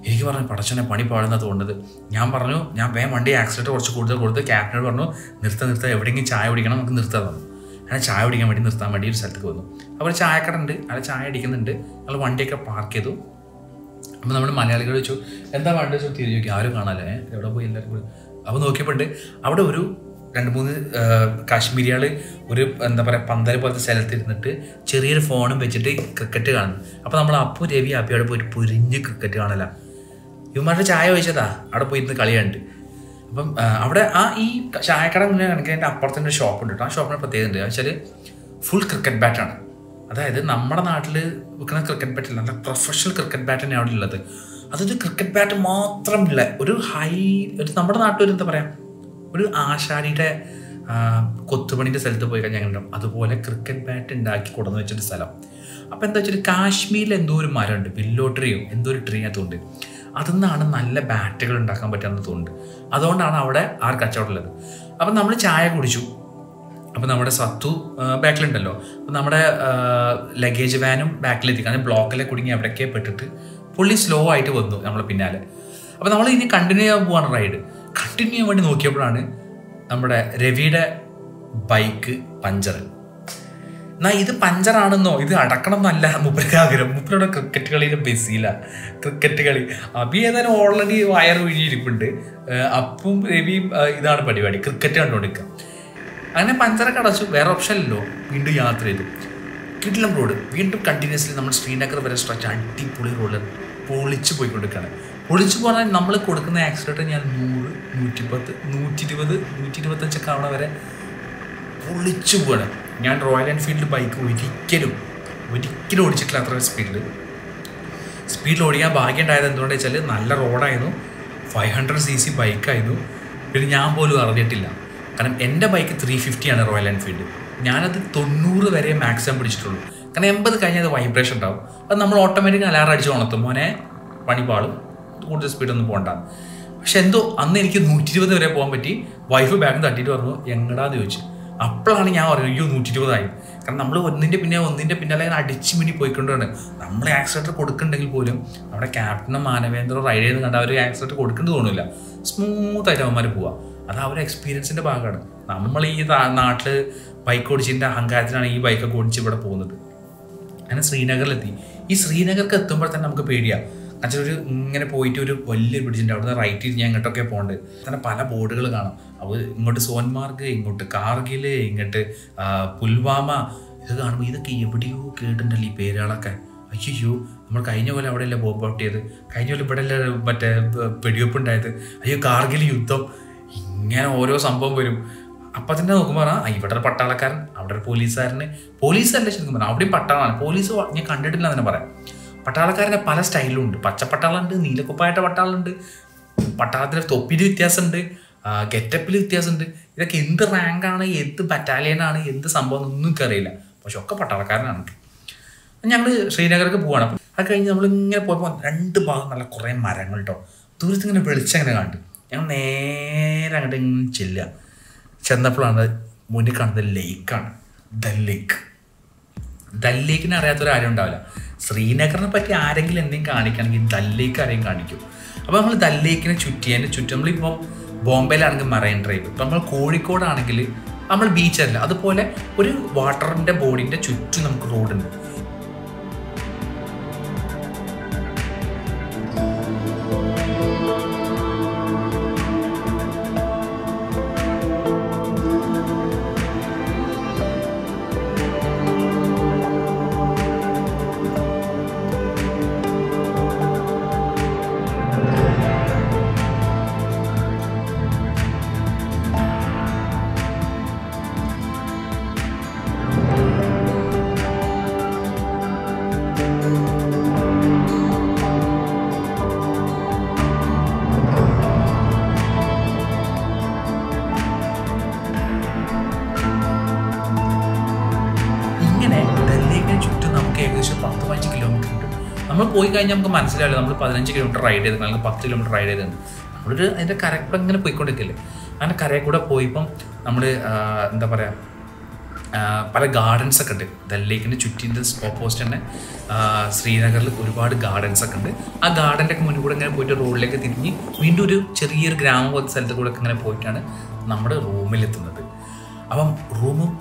എനിക്ക് പറഞ്ഞു പടച്ചോനെ പണി പാടുന്നത് തോന്നുന്നത് ഞാൻ പറഞ്ഞു ഞാൻ വേഗം വണ്ടി ആക്സിലേറ്റർ കുറച്ച് കൂടുതൽ കൊടുത്ത് ക്യാപ്റ്റനോട് പറഞ്ഞു നിർത്താൻ നിർത്താൻ എവിടെയെങ്കിലും ചായ കുടിക്കണം നമുക്ക് നിർത്താൻ പറഞ്ഞു അങ്ങനെ ചായ കുടിക്കാൻ വേണ്ടി നിർത്താൻ വേണ്ടി ഒരു സ്ഥലത്തേക്ക് വന്നു അപ്പോൾ ചായക്കട ഉണ്ട് അല്ല ചായ അടിക്കുന്നുണ്ട് അയാൾ വണ്ടിയൊക്കെ പാർക്ക് ചെയ്തു അപ്പോൾ നമ്മൾ മലയാളികൾ ചോദിച്ചു എന്താ വണ്ടി വെച്ചു തിരിഞ്ഞു നോക്കി ആരും കാണാല്ലേ എവിടെ പോയി എല്ലാവരും കൂടി അപ്പോൾ നോക്കിയപ്പോണ്ട് അവിടെ ഒരു രണ്ട് മൂന്ന് കാശ്മീരികൾ ഒരു എന്താ പറയുക പന്തൽ പോലത്തെ സ്ഥലത്തിരുന്നിട്ട് ചെറിയൊരു ഫോണും വെച്ചിട്ട് ക്രിക്കറ്റ് കാണുന്നു അപ്പോൾ നമ്മൾ അപ്പു രവി ആപ്പിയോടെ പോയിട്ട് പൊരിഞ്ഞ് ക്രിക്കറ്റ് കാണല ഇവന്മാരുടെ ചായ വെച്ചതാ അവിടെ പോയിരുന്ന് കളി കണ്ട് അപ്പം അവിടെ ആ ഈ ചായക്കട മുന്നേ കണക്കി അതിൻ്റെ അപ്പുറത്തിൻ്റെ ഷോപ്പ് ഉണ്ട് കേട്ടോ ആ ഷോപ്പിന് പ്രത്യേകത ഉണ്ട് വെച്ചാൽ ഫുൾ ക്രിക്കറ്റ് ബാറ്റാണ് അതായത് നമ്മുടെ നാട്ടിൽ വിൽക്കുന്ന ക്രിക്കറ്റ് ബാറ്റല്ല നല്ല പ്രൊഫഷണൽ ക്രിക്കറ്റ് ബാറ്റ് തന്നെയാണ് അവിടെ ഉള്ളത് അതൊരു ക്രിക്കറ്റ് ബാറ്റ് മാത്രമില്ല ഒരു ഹൈ ഒരു നമ്മുടെ നാട്ടിലൊരു എന്താ പറയുക ഒരു ആശാരിയുടെ കൊത്തുപണിൻ്റെ സ്ഥലത്ത് പോയി കഴിഞ്ഞാൽ ഞങ്ങളുണ്ടാവും അതുപോലെ ക്രിക്കറ്റ് ബാറ്റ് ഉണ്ടാക്കി കൊണ്ടുവന്ന് വെച്ചൊരു സ്ഥലം അപ്പോൾ എന്താ വെച്ചാൽ കാശ്മീരിൽ എന്തോ ഒരു മരമുണ്ട് വില്ലോ ട്രീയോ എന്തോ ഒരു ട്രീ അതുകൊണ്ട് അതിന്നാണ് നല്ല ബാറ്റുകൾ ഉണ്ടാക്കാൻ പറ്റുമെന്ന് തോന്നുന്നുണ്ട് അതുകൊണ്ടാണ് അവിടെ ആ കച്ചവടം ഉള്ളത് അപ്പം നമ്മൾ ചായ കുടിച്ചു അപ്പം നമ്മുടെ സത്തു ബാക്കിലുണ്ടല്ലോ അപ്പം നമ്മുടെ ലഗേജ് വാനും ബാക്കിലെത്തി കാരണം ബ്ലോക്കിലെ കുടുങ്ങി അവിടെയൊക്കെ പെട്ടിട്ട് പുള്ളി സ്ലോ ആയിട്ട് വന്നു നമ്മൾ പിന്നാലെ അപ്പം നമ്മൾ ഇനി കണ്ടിന്യൂ ചെയ്യാൻ പോവാണ് റൈഡ് കണ്ടിന്യൂ ചെയ്യാൻ വേണ്ടി നോക്കിയപ്പോഴാണ് നമ്മുടെ രവിയുടെ ബൈക്ക് പഞ്ചർ എന്നാ ഇത് പഞ്ചറാണെന്നോ ഇത് അടക്കണം എന്നല്ല മുപ്പരാഗ്രഹം മുപ്പരുടെ ക്രിക്കറ്റ് കളിയിലും ബിസിയില്ല ക്രിക്കറ്റ് കളി അഭി ഏതായാലും ഓൾറെഡി വയർ ഒഴിഞ്ഞിരിപ്പുണ്ട് അപ്പം രവിയും ഇതാണ് പരിപാടി ക്രിക്കറ്റ് കണ്ടുകൊടുക്കുക അങ്ങനെ പഞ്ചറൊക്കെ അടച്ചു വേറെ ഓപ്ഷൻ അല്ലല്ലോ വീണ്ടും യാത്ര ചെയ്തു കിടിലം റോഡ് വീണ്ടും കണ്ടിന്യൂസ്ലി നമ്മൾ ശ്രീനഗർ വരെ സ്ട്രെച്ച് അടിപൊളി റോഡ് പൊളിച്ചു പോയിക്കൊണ്ടിരിക്കുകയാണ് പൊളിച്ചു പോകാൻ നമ്മൾ കൊടുക്കുന്ന ആക്സിലേറ്റർ ഞാൻ നൂറ് നൂറ്റിപ്പത്ത് നൂറ്റി ഇരുപത് നൂറ്റി ഇരുപത്തഞ്ചൊക്കെ ആവണ വരെ പൊളിച്ചു പോകണം ഞാൻ റോയൽ എൻഫീൽഡ് ബൈക്ക് ഒരിക്കലും ഒരിക്കലും ഓടിച്ചിട്ടില്ല അത്ര സ്പീഡിൽ സ്പീഡിൽ ഓടിക്കാൻ ഭാഗ്യം ഉണ്ടായത് എന്തുകൊണ്ടെന്ന് വെച്ചാൽ നല്ല റോഡായിരുന്നു ഫൈവ് ഹൺഡ്രഡ് സി സി ബൈക്കായിരുന്നു പിന്നെ ഞാൻ പോലും അറിഞ്ഞിട്ടില്ല കാരണം എൻ്റെ ബൈക്ക് ത്രീ ഫിഫ്റ്റിയാണ് റോയൽ എൻഫീൽഡ് ഞാനത് തൊണ്ണൂറ് വരെ മാക്സിമം പിടിച്ചിട്ടുള്ളൂ കാരണം എൺപത് കഴിഞ്ഞാൽ അത് വൈബ്രേഷൻ ഉണ്ടാവും അത് നമ്മൾ ഓട്ടോമാറ്റിക് അലാറം അടിച്ച് ഉണർത്തും മോനെ പണിപാളും കൂടുതൽ സ്പീഡൊന്നും പോകണ്ട പക്ഷെ എന്തോ അന്ന് എനിക്ക് നൂറ്റി ഇരുപത് വരെ പോകാൻ പറ്റി വൈഫ് ബാഗ് തട്ടിയിട്ട് പറഞ്ഞു എങ്ങടാന്ന് ചോദിച്ചു അപ്പോഴാണ് ഞാൻ പറയുക അയ്യോ നൂറ്റി ഇരുപതായി. കാരണം നമ്മൾ ഒന്നിൻ്റെ പിന്നെ ഒന്നിൻ്റെ പിന്നെ അല്ലെങ്കിൽ അടിച്ച് മിനി പോയിക്കൊണ്ടാണ് നമ്മൾ ആക്സിലേറ്റർ കൊടുക്കുന്നുണ്ടെങ്കിൽ പോലും നമ്മുടെ ക്യാപ്റ്റനും മാനവേന്ദ്രോ റൈഡ് ചെയ്ത് കണ്ട് അവർ ആക്സിലേറ്റർ കൊടുക്കേണ്ടി തോന്നില്ല, സ്മൂത്തായിട്ട് അവന്മാർ പോവുക. അത് ആ ഒരു എക്സ്പീരിയൻസിൻ്റെ ഭാഗമാണ്. നമ്മൾ ഈ നാട്ടിൽ ബൈക്ക് ഓടിച്ചതിൻ്റെ അഹങ്കാരത്തിലാണ് ഈ ബൈക്കൊക്കെ ഓടിച്ച് ഇവിടെ പോകുന്നത്. അങ്ങനെ ശ്രീനഗറിലെത്തി. ഈ ശ്രീനഗർക്ക് എത്തുമ്പോൾ തന്നെ നമുക്ക് പേടിയാണ്. അച്ഛൻ ഒരു ഇങ്ങനെ പോയിട്ട് ഒരു വലിയൊരു ബ്രിഡ്ജുണ്ട്, അവിടുന്ന് റൈറ്റിൽ ഞാൻ ഇങ്ങോട്ടൊക്കെ പോകേണ്ടത് തന്നെ പല ബോർഡുകൾ കാണാം. അപ്പോൾ ഇങ്ങോട്ട് സോൻമാർഗ്, ഇങ്ങോട്ട് കാർഗിൽ, ഇങ്ങോട്ട് പുൽവാമ. ഇത് കാണുമ്പോൾ ഇതൊക്കെ എവിടെയോ കേട്ടിട്ടുണ്ടല്ലോ ഈ പേരുകളൊക്കെ. അയ്യോ നമ്മൾ കഴിഞ്ഞ പോലെ അവിടെയല്ലേ ബോംബ് ഔട്ടിയത്, കഴിഞ്ഞ പോലെ ഇവിടെയല്ലേ മറ്റേ വെടിവെപ്പ് ഉണ്ടായത്, അയ്യോ കാർഗിൽ യുദ്ധം, ഇങ്ങനെ ഓരോ സംഭവം വരും. അപ്പം തന്നെ നോക്കുമ്പോൾ ആ ഇവിടെ ഒരു പട്ടാളക്കാരൻ, അവിടെ ഒരു പോലീസുകാരന്, പോലീസല്ല ശരിക്കും പറഞ്ഞാൽ അവിടെയും പട്ടാളമാണ്. പോലീസ് ഞാൻ കണ്ടിട്ടില്ല എന്ന് തന്നെ പറയാം. പട്ടാളക്കാരൻ്റെ പല സ്റ്റൈലും ഉണ്ട്. പച്ചപ്പട്ടാളുണ്ട്, നീലക്കുപ്പായിട്ട പട്ടാളുണ്ട്, പട്ടാളത്തിൻ്റെ തൊപ്പിയിൽ വ്യത്യാസമുണ്ട്, ഗെറ്റപ്പിൽ വ്യത്യാസമുണ്ട്. ഇതൊക്കെ എന്ത് റാങ്കാണ്, എന്ത് ബറ്റാലിയനാണ്, എന്ത് സംഭവം എന്നൊന്നും എനിക്കറിയില്ല. പക്ഷെ ഒക്കെ പട്ടാളക്കാരനാണ്. ഞങ്ങൾ ശ്രീനഗർക്ക് പോവുകയാണ്. അപ്പം അത് കഴിഞ്ഞ് നമ്മളിങ്ങനെ പോയപ്പോൾ രണ്ട് ഭാഗം നല്ല കുറേ മരങ്ങൾ കേട്ടോ, ദൂരത്ത് ഇങ്ങനെ വെളിച്ചം ഇങ്ങനെ കണ്ടു. ഞങ്ങൾ നേരെ അങ്ങോട്ട് ഇങ്ങനെ ചെല്ലുക. ചെന്നപ്പോഴാണ് മുന്നിൽ കാണുന്നത് ലേക്കാണ്, ഡൽ ലേക്ക്. ഡൽ ലേക്കിനെ അറിയാത്തൊരാരും ഉണ്ടാവില്ല. ശ്രീനഗറിനെ പറ്റി ആരെങ്കിലും എന്തെങ്കിലും കാണിക്കുകയാണെങ്കിൽ ഡൽ ലേക്ക് ആരെയും കാണിക്കും. അപ്പോൾ നമ്മൾ ഡൽ ലേക്കിനെ ചുറ്റിയതിൻ്റെ ചുറ്റും നമ്മളിപ്പോൾ ബോംബെയിലാണെങ്കിൽ മറൈൻ ഡ്രൈവ്, ഇപ്പോൾ നമ്മൾ കോഴിക്കോടാണെങ്കിൽ നമ്മൾ ബീച്ചല്ല, അതുപോലെ ഒരു വാട്ടറിൻ്റെ ബോഡിൻ്റെ ചുറ്റും നമുക്ക് റോഡുണ്ട്. നമ്മൾ പോയി കഴിഞ്ഞാൽ നമുക്ക് മനസ്സിലാവില്ല നമ്മൾ പതിനഞ്ച് കിലോമീറ്റർ റൈഡ് ചെയ്ത് അല്ലെങ്കിൽ പത്ത് കിലോമീറ്റർ റൈഡ് ചെയ്ത് നമ്മളൊരു അതിൻ്റെ കരയിൽ കൂടെ ഇങ്ങനെ പോയിക്കൊണ്ടിരിക്കില്ലേ. അങ്ങനെ കരയിൽ കൂടെ പോയിപ്പം നമ്മൾ എന്താ പറയുക പല ഗാർഡൻസൊക്കെ ഉണ്ട്. ഡൽ ലേക്കിൻ്റെ ചുറ്റിൻ്റെ ഓപ്പോസിറ്റ് തന്നെ ശ്രീനഗറിൽ ഒരുപാട് ഗാർഡൻസൊക്കെ ഉണ്ട്. ആ ഗാർഡൻ്റെ മുന്നിൽ കൂടെ ഇങ്ങനെ പോയിട്ട് റോഡിലേക്ക് തിരിഞ്ഞ് വീണ്ടും ഒരു ചെറിയൊരു ഗ്രാമം പോലത്തെ സ്ഥലത്ത് കൂടെ ഒക്കെ ഇങ്ങനെ പോയിട്ടാണ് നമ്മുടെ റൂമിലെത്തുന്നത്. അപ്പം റൂമും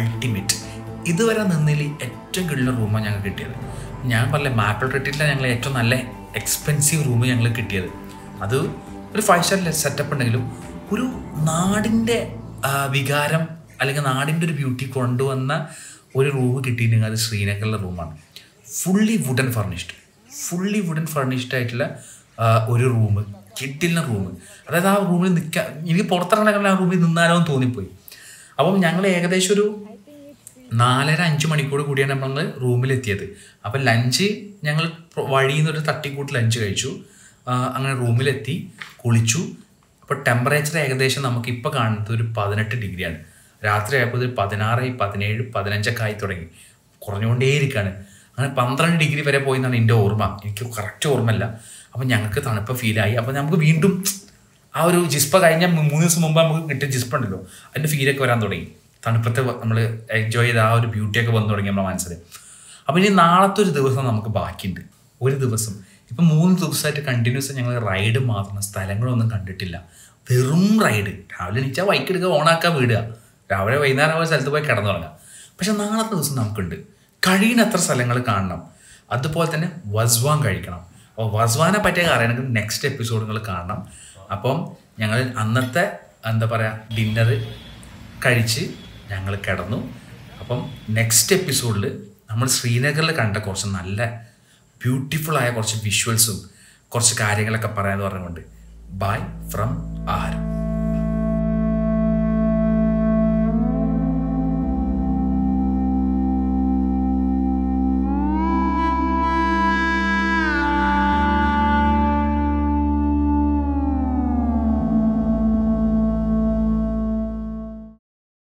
അൾട്ടിമേറ്റ് ഇതുവരെ നിന്നതിൽ ഏറ്റവും കിട്ടുന്ന റൂമാണ് ഞങ്ങൾ കിട്ടിയത്. ഞാൻ പറഞ്ഞ മാപ്പിൾ റേറ്റിട്ടില്ല ഞങ്ങൾ ഏറ്റവും നല്ല എക്സ്പെൻസീവ് റൂം ഞങ്ങൾ കിട്ടിയത്. അത് ഒരു ഫൈവ് സ്റ്റാർ സെറ്റപ്പ് ഉണ്ടെങ്കിലും ഒരു നാടിൻ്റെ വികാരം അല്ലെങ്കിൽ നാടിൻ്റെ ഒരു ബ്യൂട്ടി കൊണ്ടുവന്ന ഒരു റൂം കിട്ടിയിട്ടുണ്ടെങ്കിൽ അത് ശ്രീനഗറിലെ റൂമാണ്. Fully wooden furnished fully wooden furnished ആയിട്ടുള്ള ഒരു റൂം, കിട്ടില്ല റൂം. അതായത് ആ റൂമിൽ നിൽക്കാൻ എനിക്ക് പുറത്തിറങ്ങണമെങ്കിൽ ആ റൂമിൽ നിന്നാലോ എന്ന് തോന്നിപ്പോയി. അപ്പം ഞങ്ങൾ ഏകദേശം ഒരു നാലര അഞ്ച് മണിക്കൂർ കൂടിയാണ് നമ്മൾ റൂമിലെത്തിയത്. അപ്പം ലഞ്ച് ഞങ്ങൾ വഴിയിൽ നിന്നൊരു തട്ടിക്കൂട്ട് ലഞ്ച് കഴിച്ചു. അങ്ങനെ റൂമിലെത്തി കുളിച്ചു. അപ്പോൾ ടെമ്പറേച്ചർ ഏകദേശം നമുക്കിപ്പോൾ കാണുന്നത് ഒരു പതിനെട്ട് ഡിഗ്രിയാണ്. രാത്രി ആയപ്പോൾ ഒരു പതിനാറ് പതിനേഴ് പതിനഞ്ചൊക്കെ ആയി തുടങ്ങി, കുറഞ്ഞുകൊണ്ടേയിരിക്കുകയാണ്. അങ്ങനെ പന്ത്രണ്ട് ഡിഗ്രി വരെ പോയി എന്നാണ് എൻ്റെ ഓർമ്മ, എനിക്ക് കറക്റ്റ് ഓർമ്മയില്ല. അപ്പം ഞങ്ങൾക്ക് തണുപ്പ് ഫീലായി. അപ്പം നമുക്ക് വീണ്ടും ആ ഒരു ജിസ്പ കഴിഞ്ഞ മൂന്ന് ദിവസം മുമ്പ് നമുക്ക് കിട്ടിയ ജിസ്പ ഉണ്ടല്ലോ അതിൻ്റെ ഫീലൊക്കെ വരാൻ തുടങ്ങി. തണുപ്പത്തെ നമ്മൾ എൻജോയ് ചെയ്ത് ആ ഒരു ബ്യൂട്ടിയൊക്കെ വന്നു തുടങ്ങി നമ്മുടെ മനസ്സിൽ. അപ്പോൾ ഇനി നാളത്തെ ഒരു ദിവസം നമുക്ക് ബാക്കിയുണ്ട്. ഒരു ദിവസം ഇപ്പം മൂന്ന് ദിവസമായിട്ട് കണ്ടിന്യൂസ് ഞങ്ങൾ റൈഡ് മാത്രം, സ്ഥലങ്ങളൊന്നും കണ്ടിട്ടില്ല. വെറും റൈഡ്, രാവിലെ എണീച്ചാൽ ബൈക്ക് എടുക്കുക, ഓണാക്കാൻ വിടുക, രാവിലെ വൈകുന്നേരം ആ സ്ഥലത്ത് പോയി കിടന്നുറങ്ങുക. പക്ഷെ നാളത്തെ ദിവസം നമുക്കുണ്ട് കഴിയുന്നത്ര സ്ഥലങ്ങൾ കാണണം. അതുപോലെ തന്നെ വസ്വാൻ കഴിക്കണം. അപ്പോൾ വസ്വാനെ പറ്റിയൊക്കെ അറിയണമെങ്കിൽ നെക്സ്റ്റ് എപ്പിസോഡുകൾ കാണണം. അപ്പം ഞങ്ങൾ അന്നത്തെ എന്താ പറയുക ഡിന്നറ് കഴിച്ച് ഞങ്ങൾ കിടന്നു. അപ്പം നെക്സ്റ്റ് എപ്പിസോഡിൽ നമ്മൾ ശ്രീനഗറിൽ കണ്ട കുറച്ച് നല്ല ബ്യൂട്ടിഫുള്ളായ കുറച്ച് വിഷ്വൽസും കുറച്ച് കാര്യങ്ങളൊക്കെ പറയാമെന്ന് പറഞ്ഞുകൊണ്ട് ബൈ ഫ്രം ആർ.